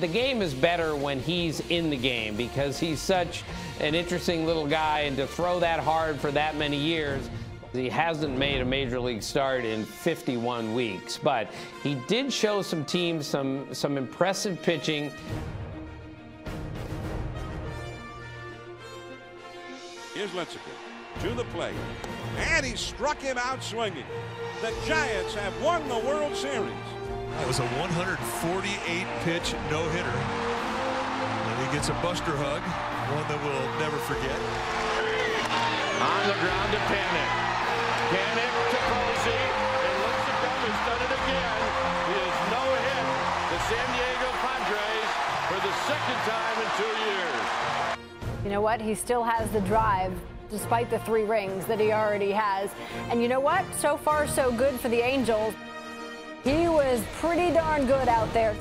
the game is better when he's in the game because he's such an interesting little guy, and to throw that hard for that many years. He hasn't made a major league start in 51 weeks, but he did show some teams some impressive pitching. Here's Lincecum to the plate, and he struck him out swinging. The Giants have won the World Series. That was a 148-pitch no-hitter, and he gets a buster hug, one that we'll never forget. On the ground to Panik. Panik to Posey, and Lincecum has done it again. He has no-hit the San Diego Padres for the second time in 2 years. You know what? He still has the drive, despite the 3 rings that he already has. And you know what? So far, so good for the Angels. He was pretty darn good out there.